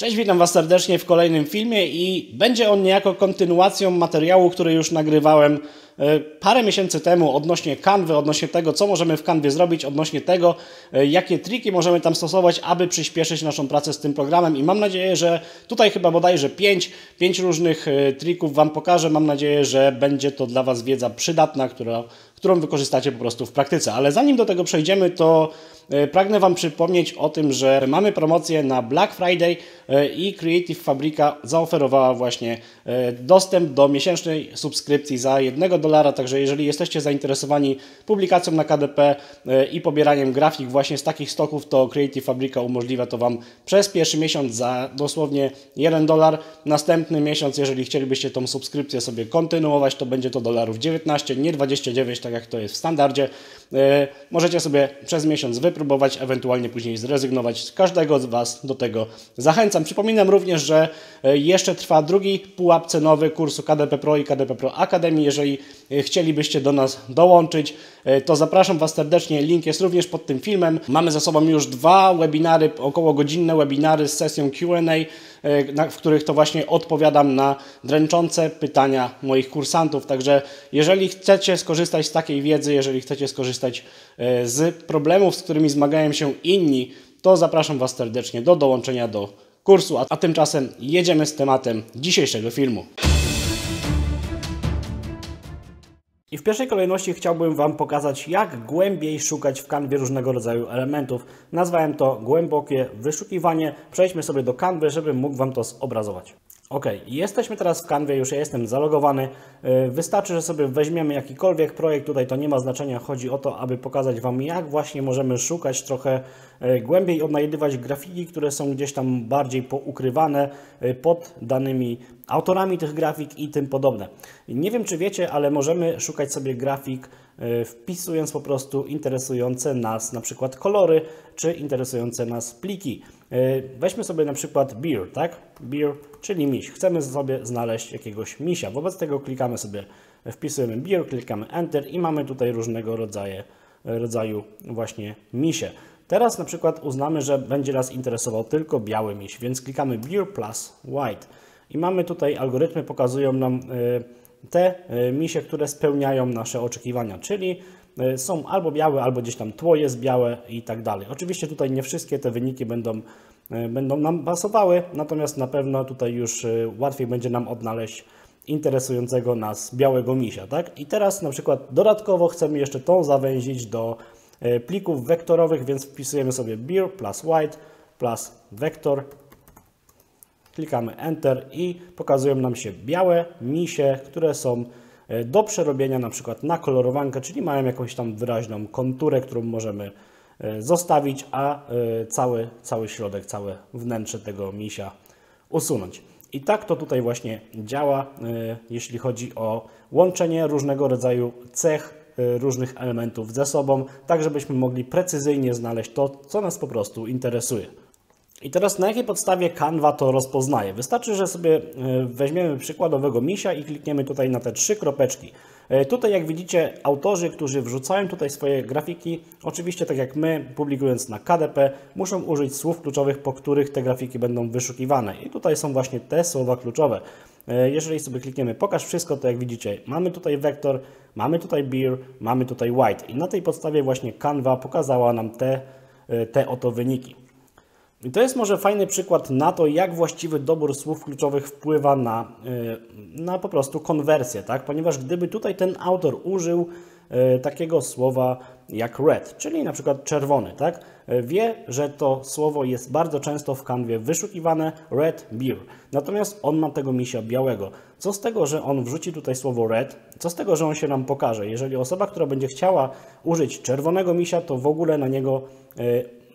Cześć, witam Was serdecznie w kolejnym filmie i będzie on niejako kontynuacją materiału, który już nagrywałem parę miesięcy temu odnośnie Canvy, odnośnie tego, co możemy w Canvie zrobić, odnośnie tego, jakie triki możemy tam stosować, aby przyspieszyć naszą pracę z tym programem. I mam nadzieję, że tutaj chyba bodajże 5 różnych trików Wam pokażę. Mam nadzieję, że będzie to dla Was wiedza przydatna, którą wykorzystacie po prostu w praktyce. Ale zanim do tego przejdziemy, to pragnę Wam przypomnieć o tym, że mamy promocję na Black Friday i Creative Fabrica zaoferowała właśnie dostęp do miesięcznej subskrypcji za $1. Także jeżeli jesteście zainteresowani publikacją na KDP i pobieraniem grafik właśnie z takich stoków, to Creative Fabrica umożliwia to Wam przez pierwszy miesiąc za dosłownie $1. Następny miesiąc, jeżeli chcielibyście tą subskrypcję sobie kontynuować, to będzie to $19, nie 29, tak jak to jest w standardzie. Możecie sobie przez miesiąc wypróbować, ewentualnie później zrezygnować. Każdego z Was do tego zachęcam. Przypominam również, że jeszcze trwa drugi pułap cenowy kursu KDP Pro i KDP Pro Akademii. Jeżeli chcielibyście do nas dołączyć, to zapraszam Was serdecznie. Link jest również pod tym filmem. Mamy za sobą już 2 webinary, okołogodzinne webinary z sesją Q&A, w których to właśnie odpowiadam na dręczące pytania moich kursantów. Także jeżeli chcecie skorzystać z takiej wiedzy, jeżeli chcecie skorzystać z problemów, z którymi zmagają się inni, to zapraszam Was serdecznie do dołączenia do kursu. A tymczasem jedziemy z tematem dzisiejszego filmu. I w pierwszej kolejności chciałbym Wam pokazać, jak głębiej szukać w Canvie różnego rodzaju elementów. Nazwałem to głębokie wyszukiwanie. Przejdźmy sobie do Canvy, żebym mógł Wam to zobrazować. Ok, jesteśmy teraz w Canvie, już ja jestem zalogowany. Wystarczy, że sobie weźmiemy jakikolwiek projekt, tutaj to nie ma znaczenia, chodzi o to, aby pokazać Wam, jak właśnie możemy szukać trochę głębiej, odnajdywać grafiki, które są gdzieś tam bardziej poukrywane pod danymi autorami tych grafik i tym podobne. Nie wiem, czy wiecie, ale możemy szukać sobie grafik wpisując po prostu interesujące nas na przykład kolory, czy interesujące nas pliki. Weźmy sobie na przykład bear, tak? Bear, czyli miś. Chcemy sobie znaleźć jakiegoś misia. Wobec tego klikamy sobie, wpisujemy bear, klikamy enter i mamy tutaj różnego rodzaju właśnie misie. Teraz na przykład uznamy, że będzie nas interesował tylko biały miś, więc klikamy bear plus white. I mamy tutaj, algorytmy pokazują nam te misie, które spełniają nasze oczekiwania, czyli są albo białe, albo gdzieś tam tło jest białe i tak dalej. Oczywiście tutaj nie wszystkie te wyniki będą nam pasowały, natomiast na pewno tutaj już łatwiej będzie nam odnaleźć interesującego nas białego misia, tak? I teraz na przykład dodatkowo chcemy jeszcze tą zawęzić do plików wektorowych, więc wpisujemy sobie bear plus white plus vector. Klikamy Enter i pokazują nam się białe misie, które są do przerobienia na przykład na kolorowankę, czyli mają jakąś tam wyraźną konturę, którą możemy zostawić, a cały środek, całe wnętrze tego misia usunąć. I tak to tutaj właśnie działa, jeśli chodzi o łączenie różnego rodzaju cech, różnych elementów ze sobą, tak żebyśmy mogli precyzyjnie znaleźć to, co nas po prostu interesuje. I teraz na jakiej podstawie Canva to rozpoznaje? Wystarczy, że sobie weźmiemy przykładowego misia i klikniemy tutaj na te 3 kropeczki. Tutaj jak widzicie autorzy, którzy wrzucają tutaj swoje grafiki, oczywiście tak jak my, publikując na KDP, muszą użyć słów kluczowych, po których te grafiki będą wyszukiwane. I tutaj są właśnie te słowa kluczowe. Jeżeli sobie klikniemy pokaż wszystko, to jak widzicie mamy tutaj wektor, mamy tutaj bear, mamy tutaj white. I na tej podstawie właśnie Canva pokazała nam te oto wyniki. I to jest może fajny przykład na to, jak właściwy dobór słów kluczowych wpływa na po prostu konwersję, tak? Ponieważ gdyby tutaj ten autor użył takiego słowa jak red, czyli na przykład czerwony, tak? Wie, że to słowo jest bardzo często w Canvie wyszukiwane, red bear. Natomiast on ma tego misia białego. Co z tego, że on wrzuci tutaj słowo red? Co z tego, że on się nam pokaże? Jeżeli osoba, która będzie chciała użyć czerwonego misia, to w ogóle na niego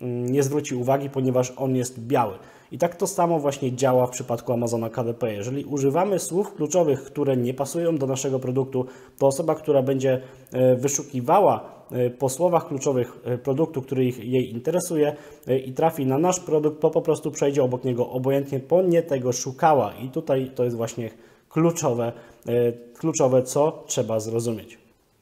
nie zwróci uwagi, ponieważ on jest biały. I tak to samo właśnie działa w przypadku Amazona KDP. Jeżeli używamy słów kluczowych, które nie pasują do naszego produktu, to osoba, która będzie wyszukiwała po słowach kluczowych produktu, który jej interesuje i trafi na nasz produkt, to po prostu przejdzie obok niego obojętnie, bo nie tego szukała. I tutaj to jest właśnie kluczowe, co trzeba zrozumieć.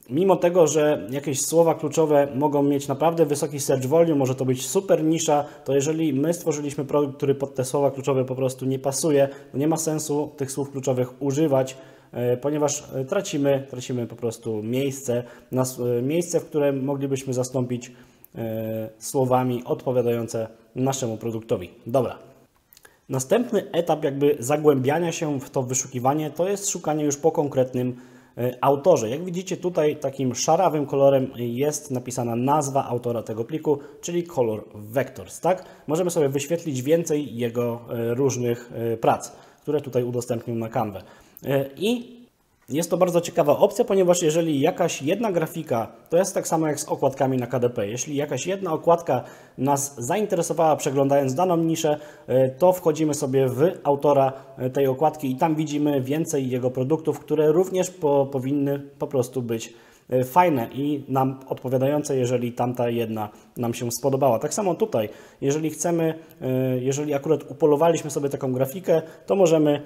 mimo tego, że jakieś słowa kluczowe mogą mieć naprawdę wysoki search volume, może to być super nisza, to jeżeli my stworzyliśmy produkt, który pod te słowa kluczowe po prostu nie pasuje, to nie ma sensu tych słów kluczowych używać, ponieważ tracimy po prostu miejsce, w które moglibyśmy zastąpić słowami odpowiadające naszemu produktowi. Dobra. Następny etap jakby zagłębiania się w to wyszukiwanie to jest szukanie już po konkretnym autorze. Jak widzicie tutaj takim szarawym kolorem jest napisana nazwa autora tego pliku, czyli Color Vectors, tak? Możemy sobie wyświetlić więcej jego różnych prac, które tutaj udostępnił na Canvę. I jest to bardzo ciekawa opcja, ponieważ jeżeli jakaś jedna grafika, to jest tak samo jak z okładkami na KDP, jeśli jakaś jedna okładka nas zainteresowała przeglądając daną niszę, to wchodzimy sobie w autora tej okładki i tam widzimy więcej jego produktów, które również powinny po prostu być fajne i nam odpowiadające, jeżeli tamta jedna nam się spodobała. Tak samo tutaj, jeżeli akurat upolowaliśmy sobie taką grafikę, to możemy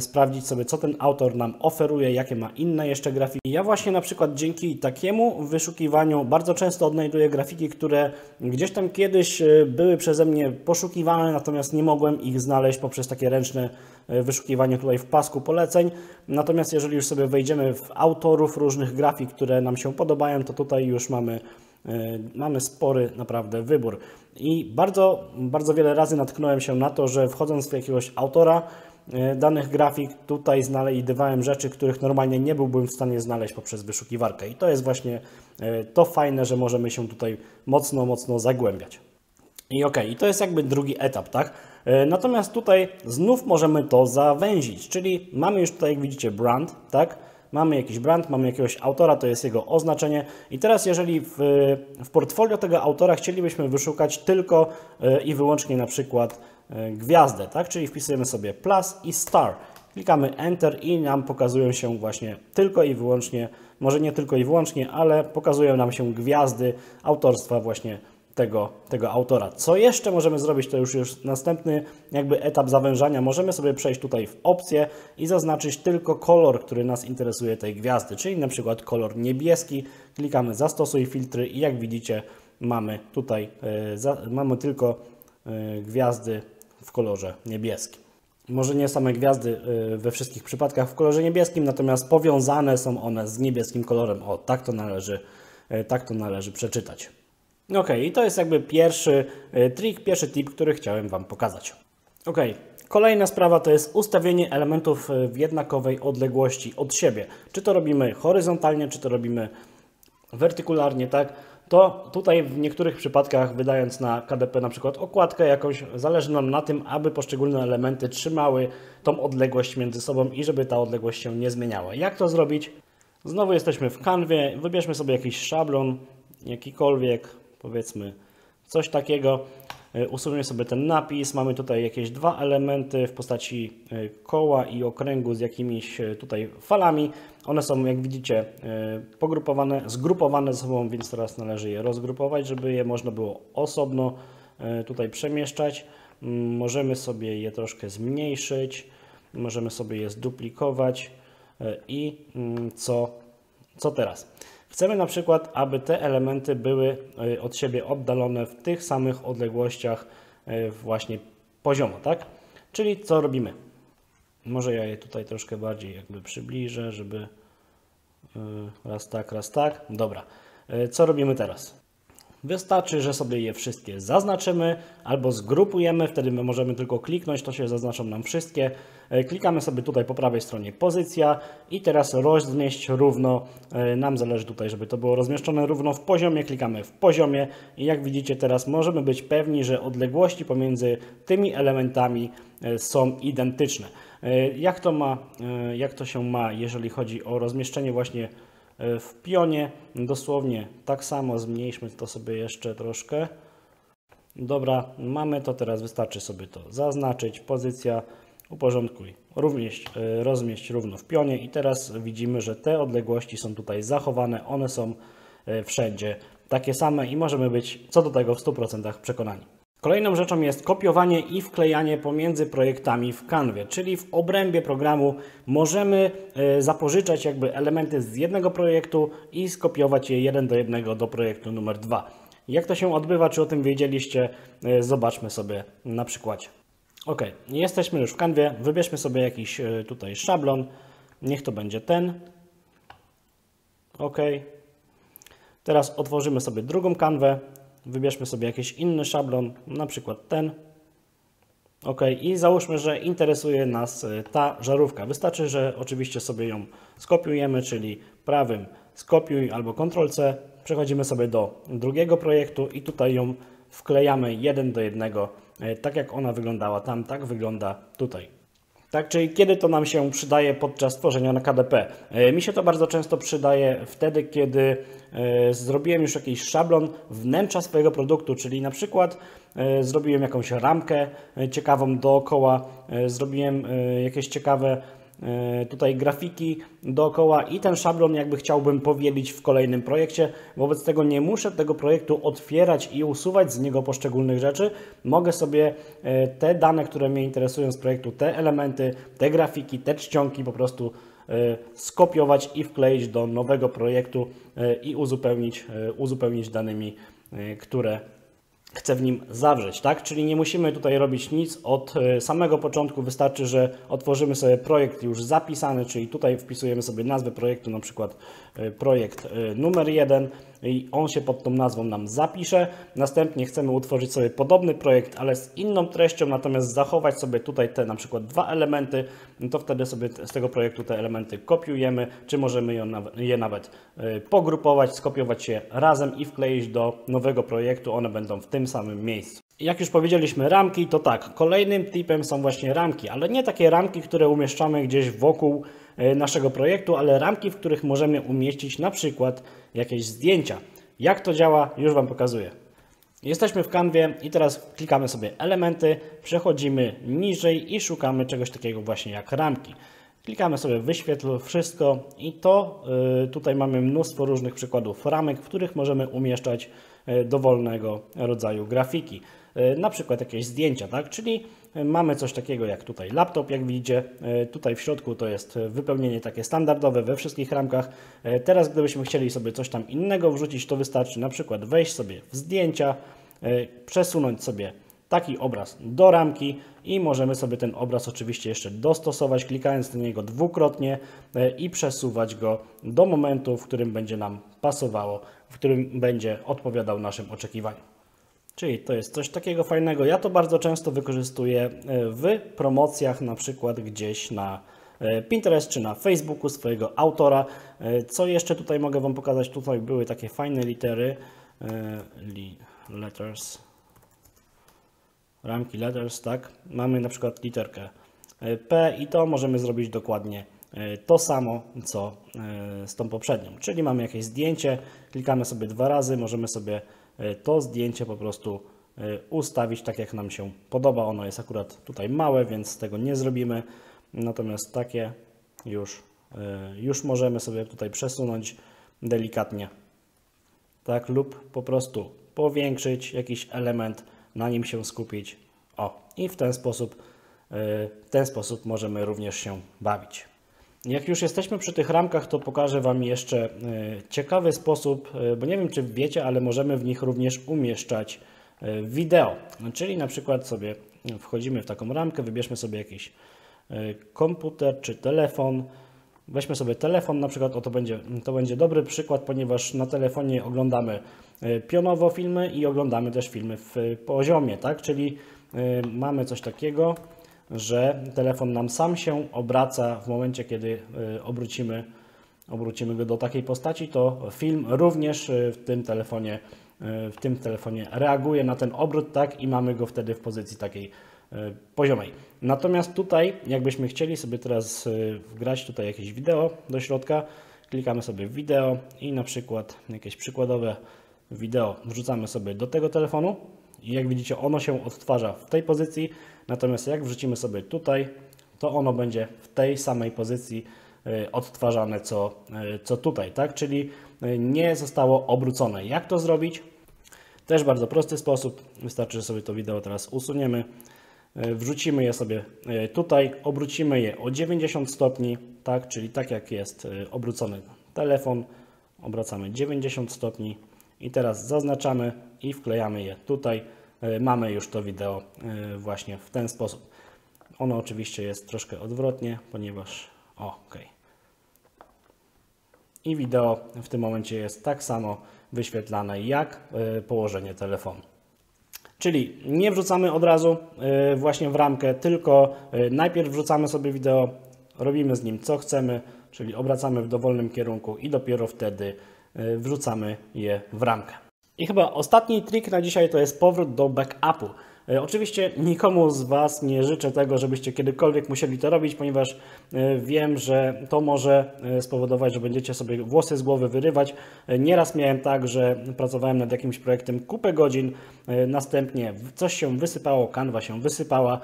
sprawdzić sobie, co ten autor nam oferuje, jakie ma inne jeszcze grafiki. Ja właśnie na przykład dzięki takiemu wyszukiwaniu bardzo często odnajduję grafiki, które gdzieś tam kiedyś były przeze mnie poszukiwane, natomiast nie mogłem ich znaleźć poprzez takie ręczne wyszukiwanie tutaj w pasku poleceń. Natomiast jeżeli już sobie wejdziemy w autorów różnych grafik, które nam się podobają, to tutaj już mamy spory naprawdę wybór. I bardzo wiele razy natknąłem się na to, że wchodząc w jakiegoś autora danych grafik, tutaj znajdywałem rzeczy, których normalnie nie byłbym w stanie znaleźć poprzez wyszukiwarkę. I to jest właśnie to fajne, że możemy się tutaj mocno zagłębiać. I okej, i to jest jakby drugi etap, tak? Natomiast tutaj znów możemy to zawęzić, czyli mamy już tutaj, jak widzicie, brand, tak? Mamy jakiś brand, mamy jakiegoś autora, to jest jego oznaczenie. I teraz jeżeli w portfolio tego autora chcielibyśmy wyszukać tylko i wyłącznie na przykład gwiazdę, tak? Czyli wpisujemy sobie plus i star. Klikamy Enter i nam pokazują się właśnie tylko i wyłącznie, może nie tylko i wyłącznie, ale pokazują nam się gwiazdy autorstwa właśnie tego autora. Co jeszcze możemy zrobić, to już następny jakby etap zawężania. Możemy sobie przejść tutaj w opcję i zaznaczyć tylko kolor, który nas interesuje tej gwiazdy, czyli na przykład kolor niebieski. Klikamy zastosuj filtry i jak widzicie mamy tutaj tylko gwiazdy w kolorze niebieskim. Może nie same gwiazdy we wszystkich przypadkach w kolorze niebieskim, natomiast powiązane są one z niebieskim kolorem. O, tak to należy przeczytać. Ok, i to jest jakby pierwszy trik, pierwszy tip, który chciałem Wam pokazać. Ok, kolejna sprawa to jest ustawienie elementów w jednakowej odległości od siebie. Czy to robimy horyzontalnie, czy to robimy wertykularnie, tak? To tutaj w niektórych przypadkach, wydając na KDP na przykład okładkę jakąś, zależy nam na tym, aby poszczególne elementy trzymały tą odległość między sobą i żeby ta odległość się nie zmieniała. Jak to zrobić? Znowu jesteśmy w Canwie, wybierzmy sobie jakiś szablon, jakikolwiek. Powiedzmy coś takiego, usuniemy sobie ten napis, mamy tutaj jakieś dwa elementy w postaci koła i okręgu z jakimiś tutaj falami. One są, jak widzicie, pogrupowane, zgrupowane ze sobą, więc teraz należy je rozgrupować, żeby je można było osobno tutaj przemieszczać. Możemy sobie je troszkę zmniejszyć, możemy sobie je zduplikować i co teraz? Chcemy na przykład, aby te elementy były od siebie oddalone w tych samych odległościach właśnie poziomo, tak? Czyli co robimy? Może ja je tutaj troszkę bardziej jakby przybliżę, żeby raz tak, dobra. Co robimy teraz? Wystarczy, że sobie je wszystkie zaznaczymy albo zgrupujemy, wtedy my możemy tylko kliknąć, to się zaznaczą nam wszystkie. Klikamy sobie tutaj po prawej stronie pozycja i teraz rozmieść równo, nam zależy tutaj, żeby to było rozmieszczone równo w poziomie, klikamy w poziomie i jak widzicie teraz możemy być pewni, że odległości pomiędzy tymi elementami są identyczne. Jak to się ma, jeżeli chodzi o rozmieszczenie właśnie w pionie, dosłownie tak samo, zmniejszmy to sobie jeszcze troszkę. Dobra, mamy to, teraz wystarczy sobie to zaznaczyć, pozycja, uporządkuj, rozmieść równo w pionie i teraz widzimy, że te odległości są tutaj zachowane, one są wszędzie takie same i możemy być co do tego w 100% przekonani. Kolejną rzeczą jest kopiowanie i wklejanie pomiędzy projektami w Canvie, czyli w obrębie programu możemy zapożyczać jakby elementy z jednego projektu i skopiować je 1 do 1 do projektu numer 2. Jak to się odbywa, czy o tym wiedzieliście? Zobaczmy sobie na przykładzie. Ok, jesteśmy już w Canvie, wybierzmy sobie jakiś tutaj szablon, niech to będzie ten. Ok, teraz otworzymy sobie drugą Canwę. Wybierzmy sobie jakiś inny szablon, na przykład ten. OK, i załóżmy, że interesuje nas ta żarówka. Wystarczy, że oczywiście sobie ją skopiujemy, czyli prawym skopiuj albo Ctrl+C. Przechodzimy sobie do drugiego projektu i tutaj ją wklejamy 1 do 1. Tak jak ona wyglądała tam, tak wygląda tutaj. Tak, czyli kiedy to nam się przydaje podczas tworzenia na KDP? Mi się to bardzo często przydaje wtedy, kiedy zrobiłem już jakiś szablon wnętrza swojego produktu, czyli na przykład zrobiłem jakąś ramkę ciekawą dookoła, zrobiłem jakieś ciekawe tutaj grafiki dookoła i ten szablon jakby chciałbym powielić w kolejnym projekcie. Wobec tego nie muszę tego projektu otwierać i usuwać z niego poszczególnych rzeczy. Mogę sobie te dane, które mnie interesują z projektu, te elementy, te grafiki, te czcionki po prostu skopiować i wkleić do nowego projektu i uzupełnić danymi, które chcę w nim zawrzeć, tak? Czyli nie musimy tutaj robić nic od samego początku, wystarczy, że otworzymy sobie projekt już zapisany, czyli tutaj wpisujemy sobie nazwę projektu, na przykład projekt numer 1 i on się pod tą nazwą nam zapisze. Następnie chcemy utworzyć sobie podobny projekt, ale z inną treścią, natomiast zachować sobie tutaj te na przykład 2 elementy, no to wtedy sobie z tego projektu te elementy kopiujemy, czy możemy je nawet pogrupować, skopiować je razem i wkleić do nowego projektu, one będą w tym samym miejscu. Jak już powiedzieliśmy ramki, to tak, kolejnym tipem są właśnie ramki, ale nie takie ramki, które umieszczamy gdzieś wokół naszego projektu, ale ramki, w których możemy umieścić na przykład jakieś zdjęcia. Jak to działa, już Wam pokazuję. Jesteśmy w Canwie i teraz klikamy sobie elementy, przechodzimy niżej i szukamy czegoś takiego właśnie jak ramki. Klikamy sobie wyświetl wszystko i to tutaj mamy mnóstwo różnych przykładów ramek, w których możemy umieszczać dowolnego rodzaju grafiki. Na przykład jakieś zdjęcia, tak? Czyli mamy coś takiego jak tutaj laptop, jak widzicie. Tutaj w środku to jest wypełnienie takie standardowe we wszystkich ramkach. Teraz gdybyśmy chcieli sobie coś tam innego wrzucić, to wystarczy na przykład wejść sobie w zdjęcia, przesunąć sobie taki obraz do ramki i możemy sobie ten obraz oczywiście jeszcze dostosować, klikając na niego dwukrotnie i przesuwać go do momentu, w którym będzie nam pasowało, w którym będzie odpowiadał naszym oczekiwaniom. Czyli to jest coś takiego fajnego. Ja to bardzo często wykorzystuję w promocjach, na przykład gdzieś na Pinterest czy na Facebooku swojego autora. Co jeszcze tutaj mogę Wam pokazać? Tutaj były takie fajne litery, letters, ramki letters, tak? Mamy na przykład literkę P i to możemy zrobić dokładnie to samo, co z tą poprzednią. Czyli mamy jakieś zdjęcie, klikamy sobie 2 razy, możemy sobie to zdjęcie po prostu ustawić tak, jak nam się podoba. Ono jest akurat tutaj małe, więc tego nie zrobimy. Natomiast takie już możemy sobie tutaj przesunąć delikatnie, tak, lub po prostu powiększyć jakiś element, na nim się skupić. O, i w ten sposób możemy również się bawić. Jak już jesteśmy przy tych ramkach, to pokażę Wam jeszcze ciekawy sposób, bo nie wiem, czy wiecie, ale możemy w nich również umieszczać wideo. Czyli na przykład sobie wchodzimy w taką ramkę, wybierzmy sobie jakiś komputer czy telefon. Weźmy sobie telefon, na przykład, o, to będzie dobry przykład, ponieważ na telefonie oglądamy pionowo filmy i oglądamy też filmy w poziomie, tak? Czyli mamy coś takiego, że telefon nam sam się obraca w momencie, kiedy obrócimy go do takiej postaci, to film również w tym telefonie reaguje na ten obrót, tak, i mamy go wtedy w pozycji takiej poziomej. Natomiast tutaj, jakbyśmy chcieli sobie teraz wgrać tutaj jakieś wideo do środka, klikamy sobie wideo i na przykład jakieś przykładowe wideo wrzucamy sobie do tego telefonu i jak widzicie, ono się odtwarza w tej pozycji, natomiast jak wrzucimy sobie tutaj, to ono będzie w tej samej pozycji odtwarzane co tutaj, tak? Czyli nie zostało obrócone. Jak to zrobić? Też bardzo prosty sposób, wystarczy, że sobie to wideo teraz usuniemy, wrzucimy je sobie tutaj, obrócimy je o 90 stopni, tak, czyli tak jak jest obrócony telefon, obracamy 90 stopni i teraz zaznaczamy i wklejamy je tutaj. Mamy już to wideo właśnie w ten sposób. Ono oczywiście jest troszkę odwrotnie, ponieważ OK. I wideo w tym momencie jest tak samo wyświetlane jak położenie telefonu. Czyli nie wrzucamy od razu właśnie w ramkę, tylko najpierw wrzucamy sobie wideo, robimy z nim co chcemy, czyli obracamy w dowolnym kierunku i dopiero wtedy wrzucamy je w ramkę. I chyba ostatni trik na dzisiaj to jest powrót do backupu. Oczywiście nikomu z Was nie życzę tego, żebyście kiedykolwiek musieli to robić, ponieważ wiem, że to może spowodować, że będziecie sobie włosy z głowy wyrywać. Nieraz miałem tak, że pracowałem nad jakimś projektem kupę godzin, następnie coś się wysypało, Canva się wysypała,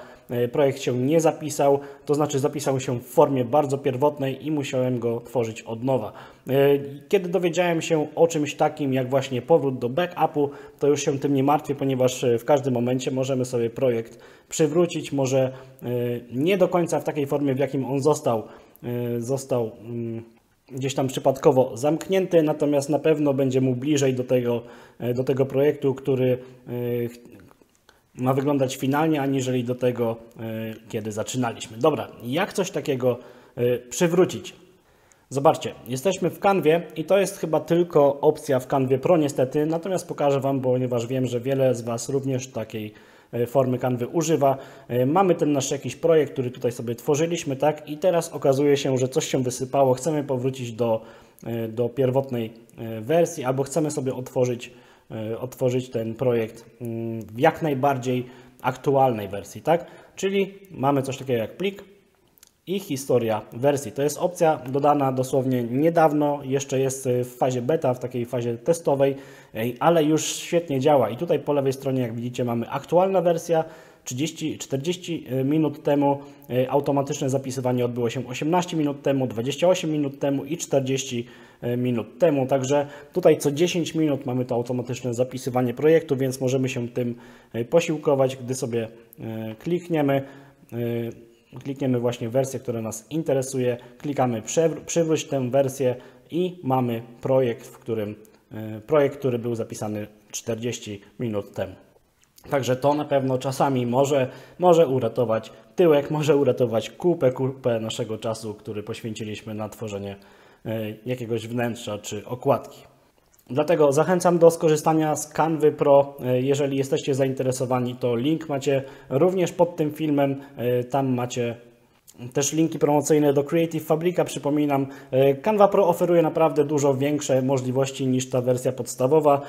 projekt się nie zapisał, to znaczy zapisał się w formie bardzo pierwotnej i musiałem go tworzyć od nowa. Kiedy dowiedziałem się o czymś takim jak właśnie powrót do backupu, to już się tym nie martwię, ponieważ w każdym momencie możemy sobie projekt przywrócić, może nie do końca w takiej formie, w jakim on został gdzieś tam przypadkowo zamknięty, natomiast na pewno będzie mu bliżej do tego projektu, który ma wyglądać finalnie, aniżeli do tego, kiedy zaczynaliśmy. Dobra, jak coś takiego przywrócić? Zobaczcie, jesteśmy w Canvie i to jest chyba tylko opcja w Canvie Pro niestety, natomiast pokażę Wam, ponieważ wiem, że wiele z Was również takiej formy Canvy używa. Mamy ten nasz jakiś projekt, który tutaj sobie tworzyliśmy, tak? I teraz okazuje się, że coś się wysypało, chcemy powrócić do pierwotnej wersji albo chcemy sobie otworzyć ten projekt w jak najbardziej aktualnej wersji, tak? Czyli mamy coś takiego jak plik i historia wersji. To jest opcja dodana dosłownie niedawno, jeszcze jest w fazie beta, w takiej fazie testowej, ale już świetnie działa. I tutaj po lewej stronie, jak widzicie, mamy aktualna wersja, 40 minut temu, automatyczne zapisywanie odbyło się 18 minut temu, 28 minut temu i 40 minut temu. Także tutaj co 10 minut mamy to automatyczne zapisywanie projektu, więc możemy się tym posiłkować, gdy sobie klikniemy właśnie wersję, która nas interesuje, klikamy przywróć tę wersję i mamy projekt, który był zapisany 40 minut temu. Także to na pewno czasami może uratować tyłek, może uratować kupę naszego czasu, który poświęciliśmy na tworzenie jakiegoś wnętrza czy okładki. Dlatego zachęcam do skorzystania z Canvy Pro. Jeżeli jesteście zainteresowani, to link macie również pod tym filmem. Tam macie też linki promocyjne do Creative Fabrica. Przypominam, Canva Pro oferuje naprawdę dużo większe możliwości niż ta wersja podstawowa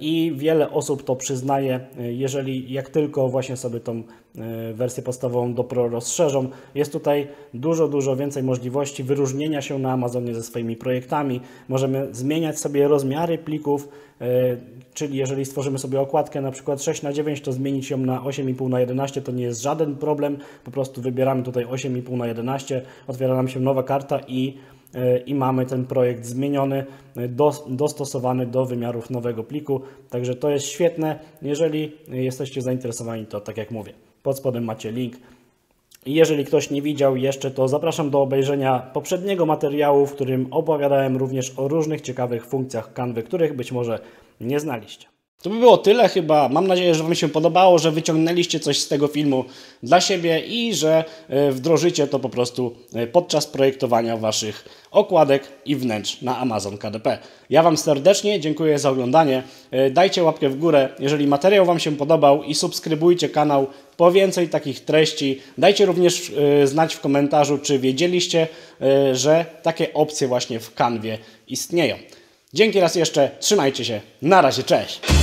i wiele osób to przyznaje, jeżeli jak tylko właśnie sobie tą wersję podstawową do Pro rozszerzą. Jest tutaj dużo więcej możliwości wyróżnienia się na Amazonie ze swoimi projektami. Możemy zmieniać sobie rozmiary plików, czyli jeżeli stworzymy sobie okładkę na przykład 6:9, to zmienić ją na 8,5:11, to nie jest żaden problem, po prostu wybieramy tutaj 8,5:11, otwiera nam się nowa karta i mamy ten projekt zmieniony, dostosowany do wymiarów nowego pliku, także to jest świetne. Jeżeli jesteście zainteresowani, to tak jak mówię, pod spodem macie link. Jeżeli ktoś nie widział jeszcze, to zapraszam do obejrzenia poprzedniego materiału, w którym opowiadałem również o różnych ciekawych funkcjach Canvy, których być może nie znaliście. To by było tyle chyba. Mam nadzieję, że Wam się podobało, że wyciągnęliście coś z tego filmu dla siebie i że wdrożycie to po prostu podczas projektowania Waszych okładek i wnętrz na Amazon KDP. Ja Wam serdecznie dziękuję za oglądanie. Dajcie łapkę w górę, jeżeli materiał Wam się podobał i subskrybujcie kanał po więcej takich treści. Dajcie również znać w komentarzu, czy wiedzieliście, że takie opcje właśnie w Canvie istnieją. Dzięki raz jeszcze, trzymajcie się, na razie, cześć!